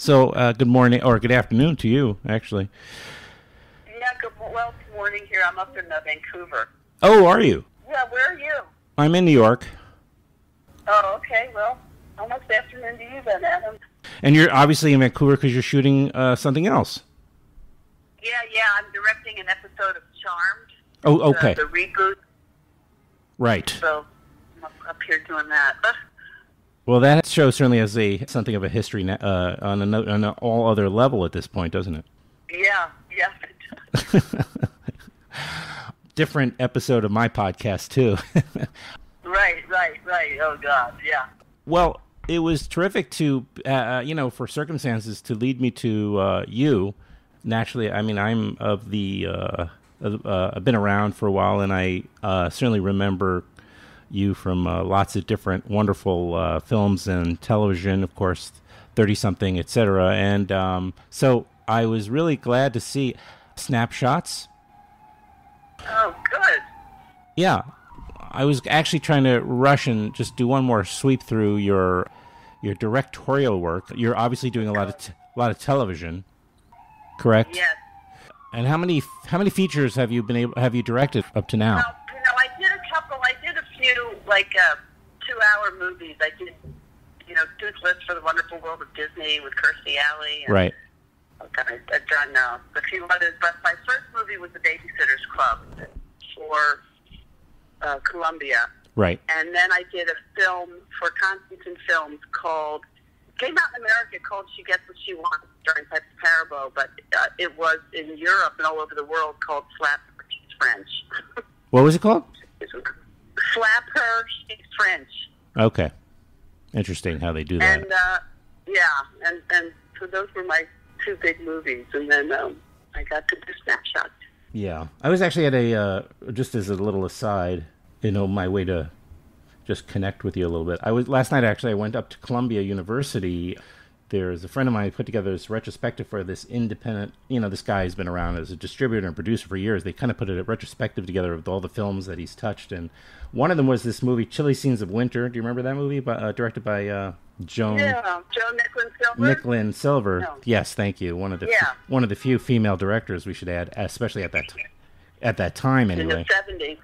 So good morning, or good afternoon to you, actually. Yeah, well, it's morning here. I'm up in Vancouver. Oh, are you? Yeah, where are you? I'm in New York. Oh, okay. Well, almost afternoon to you then, Adam. And you're obviously in Vancouver because you're shooting something else. Yeah, I'm directing an episode of Charmed. Oh, okay. The reboot. Right. So I'm up here doing that. Well, that show certainly has something of a history on an all other level at this point, doesn't it? Yeah, it does. Different episode of my podcast, too. Right. Oh, God, yeah. Well, it was terrific to, for circumstances to lead me to you. Naturally, I mean, I'm of the, I've been around for a while, and I certainly remember you from lots of different wonderful films and television, of course, 30-something, etc. And so I was really glad to see Snapshots. Oh, good. Yeah. I was actually trying to rush and just do one more sweep through your directorial work. You're obviously doing a lot of television, correct? Yes. And how many features have you directed up to now? Well, I did a couple. I did a few like 2-hour movies. I did Toothless for the Wonderful World of Disney with Kirstie Alley. And, right. I've done a few others, but my first movie was The Babysitter's Club for Columbia. Right. And then I did a film for Constantine Films came out in America called She Gets What She Wants during Pets of Parable, but it was in Europe and all over the world called Slap French. What was it called? Slap Her, She's French. Okay. Interesting how they do that. And, and so those were my two big movies, and then I got to do Snapshots. Yeah, I was actually at a, just as a little aside, my way to just connect with you a little bit. Last night actually, I went up to Columbia University. There's a friend of mine who put together this retrospective for this independent, this guy has been around as a distributor and producer for years. They kind of put a retrospective together of all the films that he's touched. And one of them was this movie, Chilly Scenes of Winter. Do you remember that movie? Directed by Joan Micklin Silver. Micklin Silver. No. Yes, thank you. One of the few female directors, we should add, especially at that time anyway. In the 70s.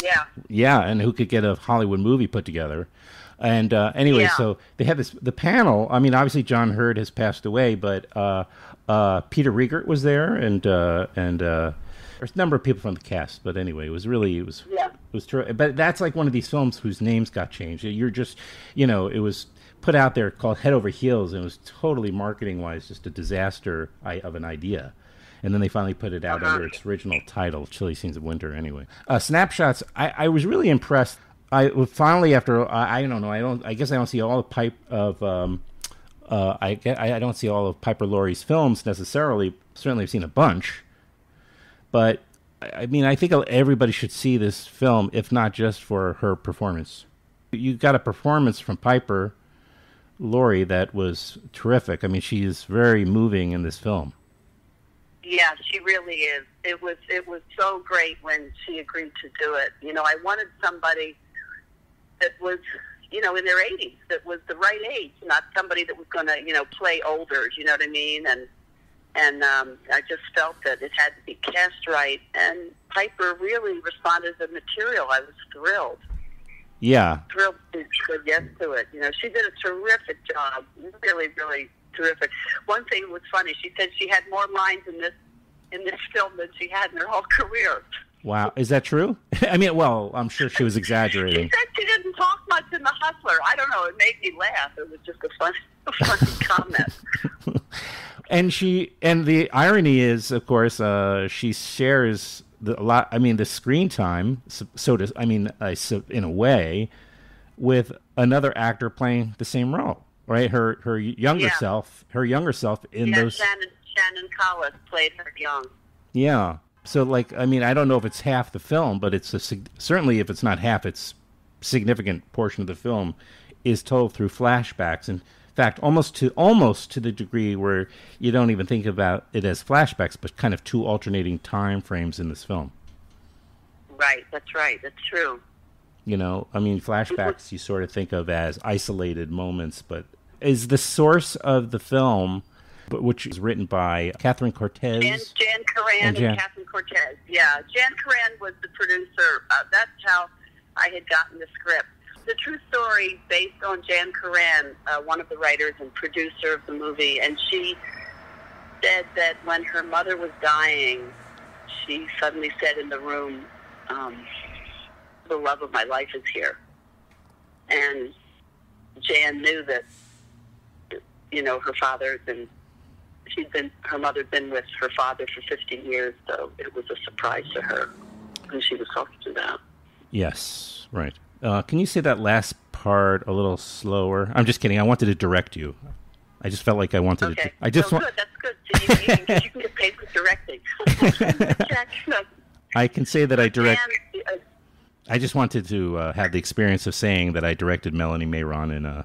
Yeah. Yeah, and who could get a Hollywood movie put together. And anyway, yeah. So they had the panel. I mean, obviously John Heard has passed away, but Peter Riegert was there, and there's a number of people from the cast, but anyway, it was terrific. But that's like one of these films whose names got changed. You're just, it was put out there called Head Over Heels, and it was totally marketing-wise just a disaster of an idea. And then they finally put it out under its original title, Chilly Scenes of Winter, anyway. Snapshots, I was really impressed. I finally, after, I don't know, I guess I don't see all the I don't see all of Piper Laurie's films necessarily. Certainly I've seen a bunch. But, I mean, I think everybody should see this film, if not just for her performance. You got a performance from Piper Laurie that was terrific. I mean, she is very moving in this film. Yeah, she really is. It was so great when she agreed to do it. I wanted somebody that was, in their 80s, that was the right age, not somebody that was going to, play older, you know what I mean? And I just felt that it had to be cast right, and Piper really responded to the material. I was thrilled. Yeah. Thrilled to say yes to it. She did a terrific job, really, really terrific. One thing was funny. She said she had more lines in this film than she had in her whole career. Wow, is that true? I mean, well, I'm sure she was exaggerating. She said she didn't talk much in The Hustler. I don't know. It made me laugh. It was just a funny comment. And the irony is, of course, she shares a lot. I mean, the screen time. In a way, with another actor playing the same role. Right, her younger self, in those. Shannon Collins played her young. Yeah, so I mean, I don't know if it's half the film, but it's certainly if it's not half, it's significant portion of the film is told through flashbacks. In fact, almost to the degree where you don't even think about it as flashbacks, but kind of two alternating time frames in this film. Right, that's right. That's true. I mean, flashbacks you sort of think of as isolated moments, but is the source of the film which was written by Catherine Cortez. And Jan Curran and Catherine Cortez, yeah. Jan Curran was the producer. That's how I had gotten the script. The true story based on Jan Curran, one of the writers and producer of the movie, and she said that when her mother was dying, she suddenly said in the room, the love of my life is here. And Jan knew that, you know, her father, and her mother had been with her father for 15 years, so it was a surprise to her when she was talking about. Yes, right. Can you say that last part a little slower? I'm just kidding. I wanted to direct you. I just felt like I wanted to. I just want. Good. That's good. You can get paid for directing. I can say that I direct. I just wanted to have the experience of saying that I directed Melanie Mayron in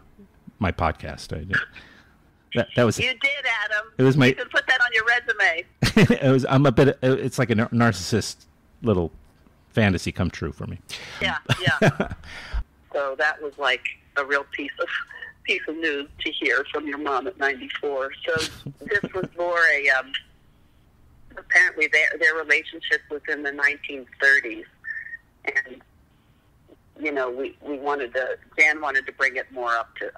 my podcast. I did. That was. You did, Adam. It was my. You can put that on your resume. I'm a bit. It's like a narcissist little fantasy come true for me. Yeah, yeah. So that was like a real piece of news to hear from your mom at 94. So this was more a. Apparently, their relationship was in the 1930s, and you know we wanted to. Jan wanted to bring it more up to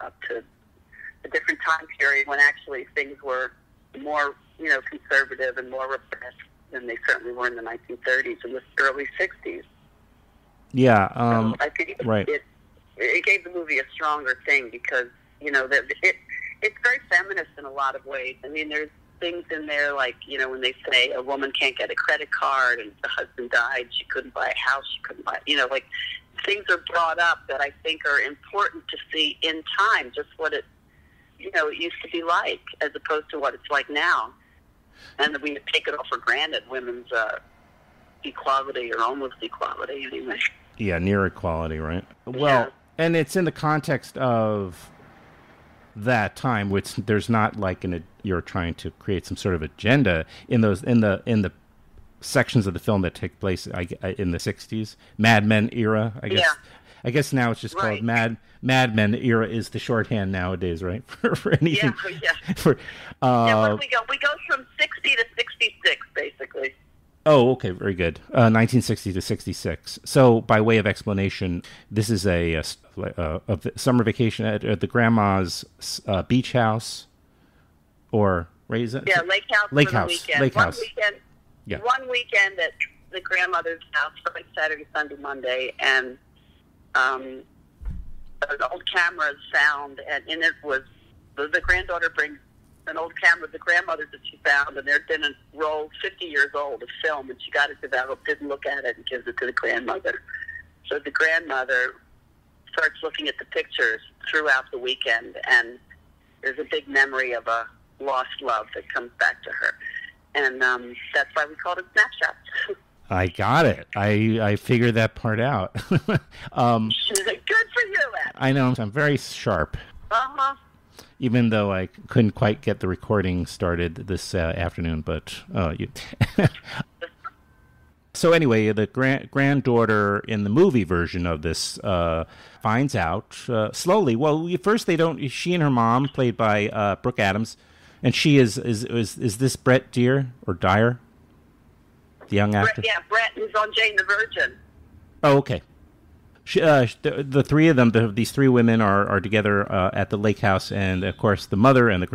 a different time period when actually things were more conservative and more repressed than they certainly were in the 1930s and the early 60s. Yeah, so I think it gave the movie a stronger thing because it's very feminist in a lot of ways. I mean, there's things in there like when they say a woman can't get a credit card and the husband died, she couldn't buy a house, she couldn't buy like things are brought up that I think are important to see in time, just what it it used to be like as opposed to what it's like now. And we take it all for granted, women's equality or almost equality anyway. Yeah, near equality, right? Well, yeah. And it's in the context of that time, which there's not like you're trying to create some sort of agenda in those in the sections of the film that take place in the 60s, Mad Men era, I guess. Yeah. I guess now it's just called Mad Men era is the shorthand nowadays, right? for anything. Yeah. Where do we go? We go from 60 to 66, basically. Oh, okay, very good. 1960 to 66. So, by way of explanation, this is a summer vacation at the grandma's beach house, or what is it? Yeah, Lake House. Yeah. One weekend at the grandmother's house, like Saturday, Sunday, Monday, and. An old camera is found, and in it was the granddaughter brings an old camera, the grandmother that she found, and there'd been a roll 50 years old of film, and she got it developed, didn't look at it, and gives it to the grandmother. So the grandmother starts looking at the pictures throughout the weekend, and there's a big memory of a lost love that comes back to her, and that's why we called it Snapshots. I got it. I figured that part out. She's like, good for you, Ed. I know. I'm very sharp. Uh-huh. Even though I couldn't quite get the recording started this afternoon, but So anyway, the granddaughter in the movie version of this finds out slowly. Well, first they don't. She and her mom, played by Brooke Adams, and she is this Brett Dier or Dyer? The young actor? Brett, who's on Jane the Virgin. Oh, okay. She, the three of them, these three women are together at the lake house, and of course the mother and the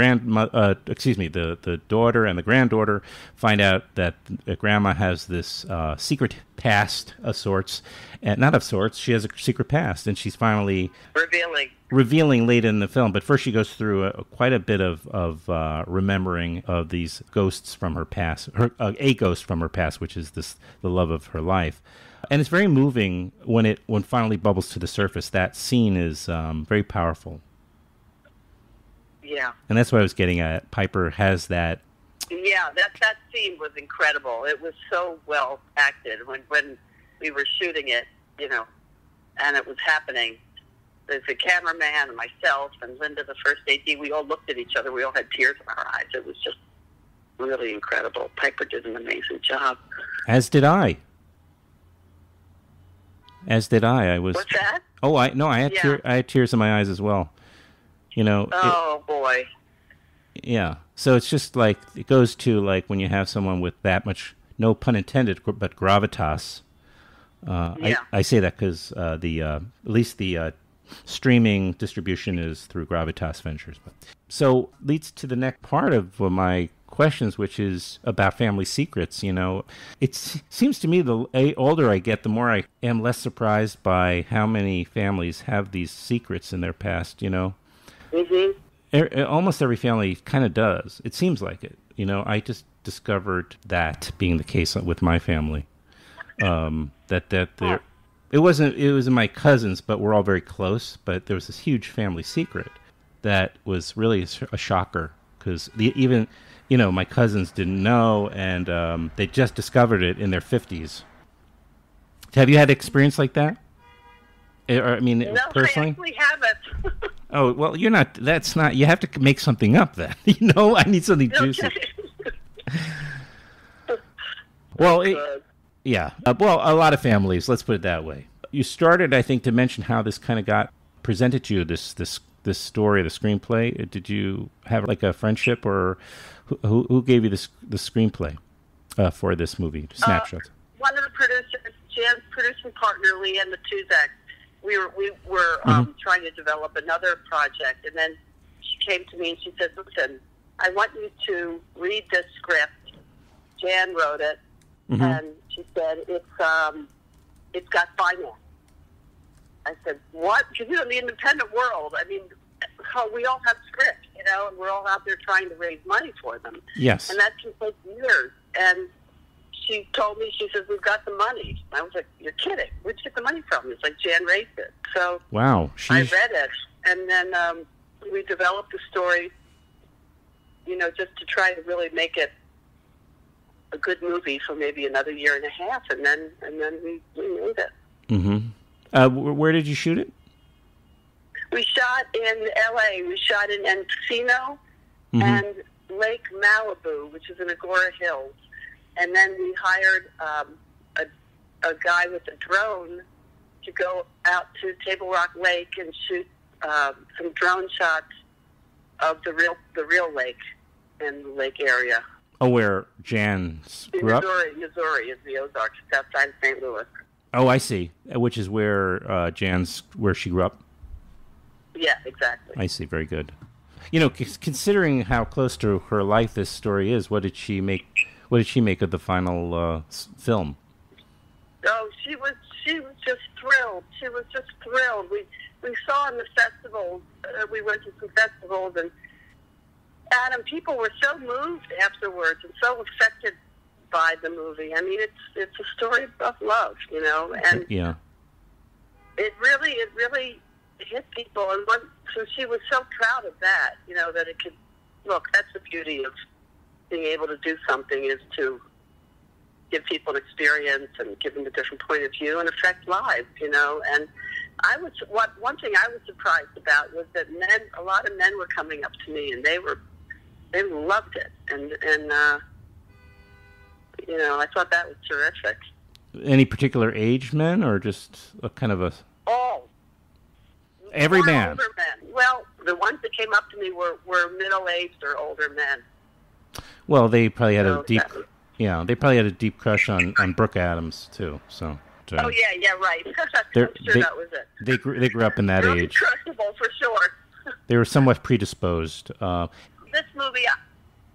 the daughter and the granddaughter find out that grandma has this secret past of sorts, and not of sorts, she has a secret past, and she's finally revealing later in the film. But first she goes through quite a bit of remembering of these ghosts from her past, a ghost from her past, which is the love of her life. And it's very moving when finally bubbles to the surface. That scene is very powerful. Yeah. And that's what I was getting at. Piper has that. Yeah, that scene was incredible. It was so well acted. When we were shooting it, and it was happening, there's the cameraman and myself and Linda, the first AD, we all looked at each other. We all had tears in our eyes. It was just really incredible. Piper did an amazing job. As did I. As did I. I was. What's that? Oh, I had tears in my eyes as well. Oh boy. Yeah. So it's just like, it goes to like when you have someone with that much, no pun intended, but gravitas. Yeah. I say that because at least the streaming distribution is through Gravitas Ventures. So leads to the next part of my questions, which is about family secrets. You know, it seems to me the older I get, the more I am less surprised by how many families have these secrets in their past, you know. Mm-hmm. Almost every family kind of does. It seems like it. You know, I just discovered that being the case with my family. It was my cousins, but we're all very close, but there was this huge family secret that was really a shocker, because even, you know, my cousins didn't know, and they just discovered it in their 50s. Have you had experience like that? I mean, no, personally? No, I actually haven't. Oh, well, you're not, that's not, you have to make something up then. You know, I need something juicy. Well, yeah. Well, a lot of families, let's put it that way. You started, I think, to mention how this kind of got presented to you, this story, the screenplay. Did you have like a friendship, or who gave you the screenplay for this movie, Snapshots? One of the producers, Jan's producing partner, Leanne Ann Matuzak. We were trying to develop another project, and then she came to me and she said, "Listen, I want you to read this script. Jan wrote it." Mm-hmm. And she said, it's got finance. I said, what? Because, you know, in the independent world, I mean, we all have scripts, you know, and we're all out there trying to raise money for them. Yes. And that can take years. And she told me, she says, we've got the money. I was like, you're kidding. Where'd you get the money from? It's like, Jan raised it. So wow, I read it. And then we developed the story, you know, just to try to really make it a good movie for maybe another year and a half, and then we made it. Mm-hmm. Where did you shoot it? We shot in L.A. We shot in Encino and Lake Malibu, which is in Agoura Hills, and then we hired a guy with a drone to go out to Table Rock Lake and shoot some drone shots of the real lake in the lake area. Oh, where Jan grew up? Missouri is the Ozarks, outside of St. Louis. Oh, I see. Which is where where she grew up? Yeah, exactly. I see. Very good. You know, considering how close to her life this story is, what did she make of the final film? Oh, she was just thrilled. She was just thrilled. We saw in the festivals. We went to some festivals and. Adam, people were so moved afterwards and so affected by the movie. I mean, it's a story of love, you know, and yeah, it really hit people. And so she was so proud of that, you know, that it could look. That's the beauty of being able to do something, is to give people an experience and give them a different point of view and affect lives, you know. And one thing I was surprised about was that a lot of men were coming up to me, and they loved it, and you know, I thought that was terrific. Any particular age men, or just a kind of a all? Every man. Older men. Well, the ones that came up to me were middle-aged or older men. Well, they probably had a deep crush on Brooke Adams too. So. Oh yeah, right. I'm sure that was it. They grew up in that age. Crushable for sure. They were somewhat predisposed. This movie,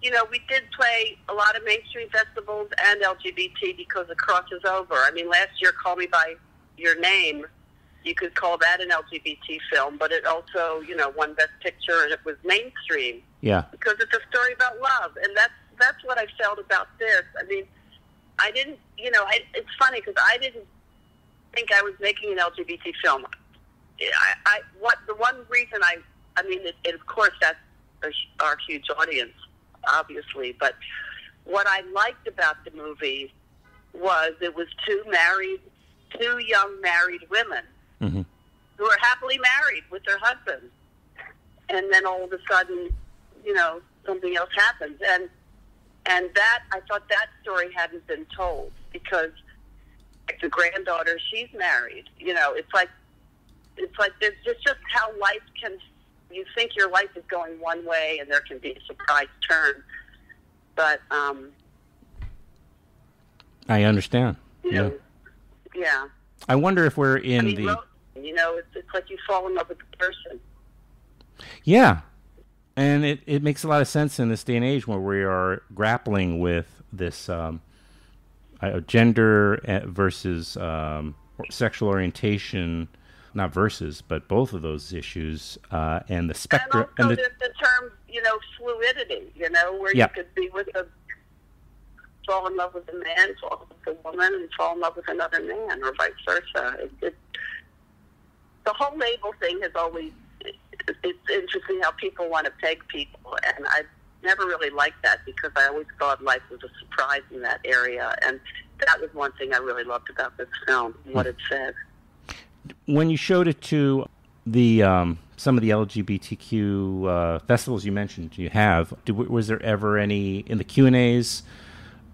you know, we did play a lot of mainstream festivals and LGBT because it crosses over. I mean, last year, Call Me by Your Name, you could call that an LGBT film, but it also, you know, won Best Picture, and it was mainstream. Yeah. Because it's a story about love, and that's what I felt about this. I mean, I didn't, you know, it's funny because I didn't think I was making an LGBT film. The one reason I mean, it of course that's our huge audience, obviously, but what I liked about the movie was it was two young married women who are happily married with their husbands, and then all of a sudden, you know, something else happens, and that, I thought that story hadn't been told, because the granddaughter, she's married. You know, it's like there's just how life can, you think your life is going one way and there can be a surprise turn. But I understand. You know, yeah. I wonder if we're in you know, it's like you fall in love with the person. Yeah. And it makes a lot of sense in this day and age where we are grappling with this gender versus sexual orientation, not versus, but both of those issues and the spectrum. And also the term, you know, fluidity, you know, where you could be with a, fall in love with a man, fall in love with a woman, and fall in love with another man, or vice versa. The whole label thing has always, it's interesting how people want to peg people, and I never really liked that because I always thought life was a surprise in that area, and that was one thing I really loved about this film, what it said. When you showed it to the some of the LGBTQ festivals you mentioned you have, was there ever any, in the Q&As,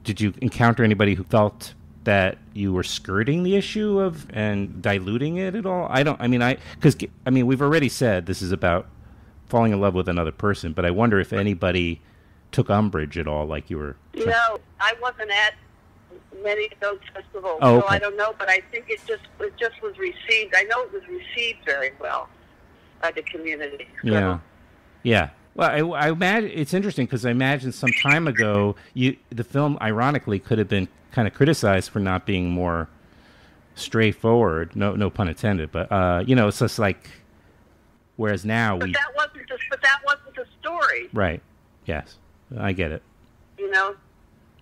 did you encounter anybody who felt that you were skirting the issue of and diluting it at all? I mean, we've already said this is about falling in love with another person, but I wonder if anybody took umbrage at all, like you were. No, I wasn't at many of those festivals, so I don't know. But I think it just was received. I know it was received very well by the community. So. Yeah. Well, I imagine it's interesting because I imagine some time ago the film, ironically, could have been kind of criticized for not being more straightforward. No pun intended. But you know, it's just like whereas now we. But that wasn't the story. Right. Yes, I get it. You know.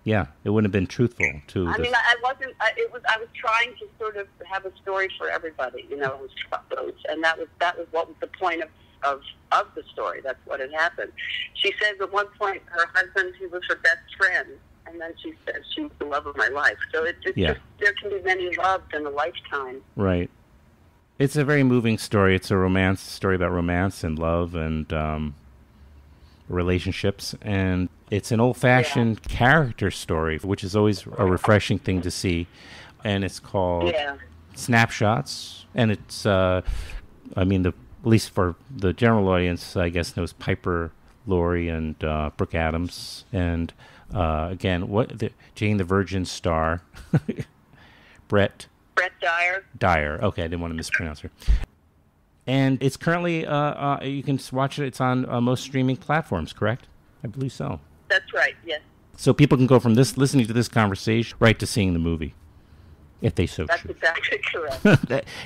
Yeah, it wouldn't have been truthful to. I mean, I wasn't. I was trying to sort of have a story for everybody. You know, and that was what was the point of the story. That's what had happened. She says at one point her husband, he was her best friend, and then she says she was the love of my life. So it's just, there can be many loves in a lifetime. Right. It's a very moving story. It's a romance story about romance and love and relationships, and it's an old-fashioned character story, which is always a refreshing thing to see. And it's called Snapshots, and it's at least for the general audience, I guess, knows Piper Laurie and Brooke Adams. And, again, Jane the Virgin star, Brett Dier. Okay, I didn't want to mispronounce her. And it's currently, you can watch it. It's on most streaming platforms, correct? I believe so. That's right, yes. So people can go from listening to this conversation right to seeing the movie. If they so choose. That's exactly correct.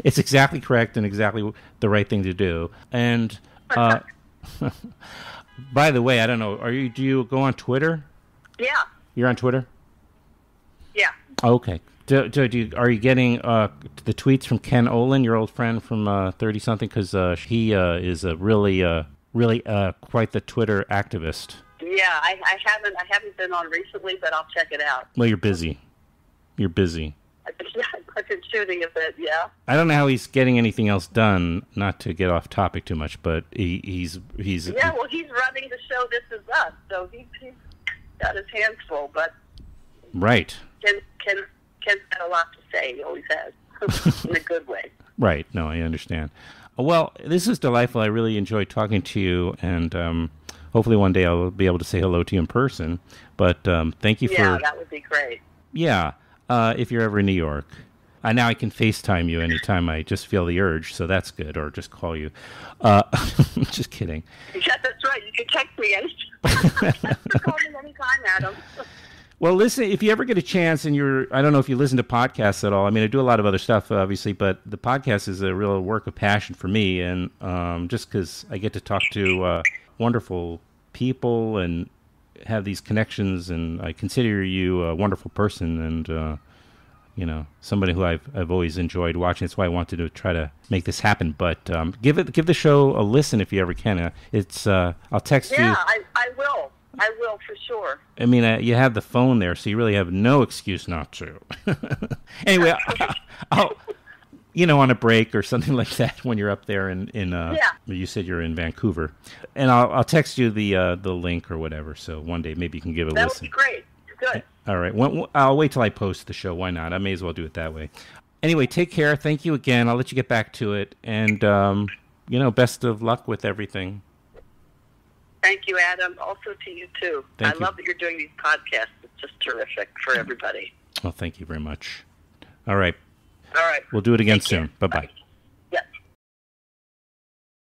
It's exactly correct and exactly the right thing to do. And by the way, I don't know, do you go on Twitter? Yeah. You're on Twitter? Yeah. Okay. Are you getting the tweets from Ken Olin, your old friend from 30-something? Because he is a really quite the Twitter activist. Yeah, I haven't been on recently, but I'll check it out. Well, you're busy. I've been shooting a bit, yeah. I don't know how he's getting anything else done, not to get off topic too much, but he's... Yeah, well, he's running the show This Is Us, so he's got his hands full, but... Right. Ken's got a lot to say, he always has, in a good way. Right, no, I understand. Well, this is delightful. I really enjoyed talking to you, and hopefully one day I'll be able to say hello to you in person, but thank you for... Yeah, that would be great. Yeah. If you're ever in New York. Now I can FaceTime you anytime I just feel the urge, so that's good, or just call you. Just kidding. Yeah, that's right. You can text me anytime. Call me anytime, Adam. Well, listen, if you ever get a chance and I don't know if you listen to podcasts at all. I mean, I do a lot of other stuff, obviously, but the podcast is a real work of passion for me, and just because I get to talk to wonderful people and have these connections, and I consider you a wonderful person, and you know, somebody who I've always enjoyed watching. That's why I wanted to try to make this happen. But give the show a listen if you ever can. It's I'll text you. Yeah, I will for sure. I mean, you have the phone there, so you really have no excuse not to. Anyway, I'll you know, on a break or something like that when you're up there you said you're in Vancouver. And I'll text you the link or whatever, so one day maybe you can give it a listen. That would be great. Good. All right. Well, I'll wait till I post the show. Why not? I may as well do it that way. Anyway, take care. Thank you again. I'll let you get back to it. And, you know, best of luck with everything. Thank you, Adam. Also to you, too. Thank you. I love that you're doing these podcasts. It's just terrific for everybody. Well, thank you very much. All right. We'll do it again soon. Bye-bye. Bye.